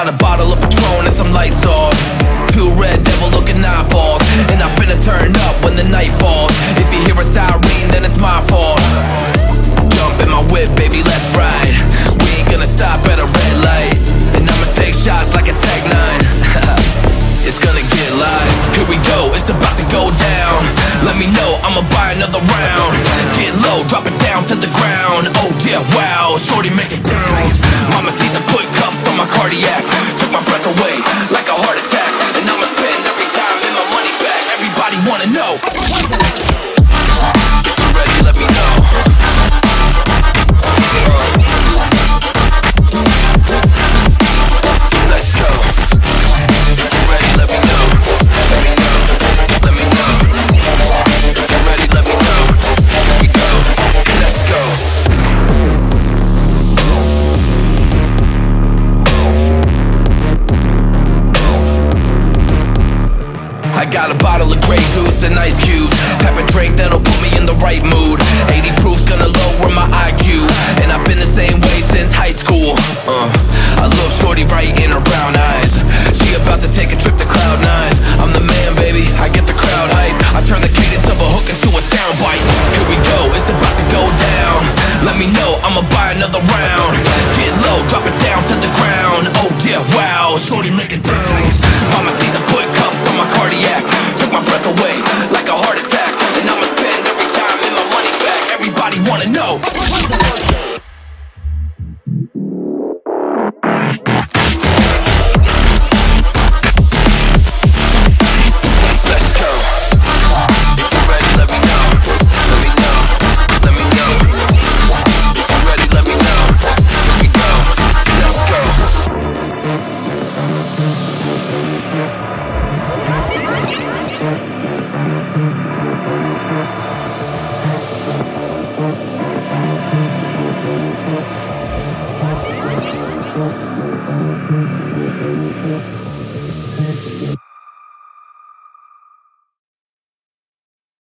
Got a bottle of Patron and some lights on. Two red devil looking eyeballs, and I finna turn up when the night falls. If you hear a siren, then it's my fault. Jump in my whip, baby, let's ride. We ain't gonna stop at a red light, and I'ma take shots like a Tech 9. It's gonna get live. Here we go, it's about to go down. Let me know, I'ma buy another round. Get low, drop it down to the ground. Oh yeah, wow, shorty make it bounce. Mama see the put cuffs on my cardiac. Took my breath away like a heart attack. And I'ma spend every dime in my money back. Everybody wanna know. If you're ready, let me know. I got a bottle of Grey Goose and ice cubes. Type of drink that'll put me in the right mood. 80 proof's gonna lower my IQ, and I've been the same way since high school. I love shorty right in her brown eyes. She about to take a trip to Cloud 9. I'm the man, baby, I get the crowd hype. I turn the cadence of a hook into a soundbite. Here we go, it's about to go down. Let me know, I'ma buy another round. Get low, drop it down to the ground. Oh yeah, wow, shorty make it bounce. Mama see the put cuffs on my cardiac. Took my breath away like a heart attack. And I'ma spend every dime in my money back. Everybody wanna know.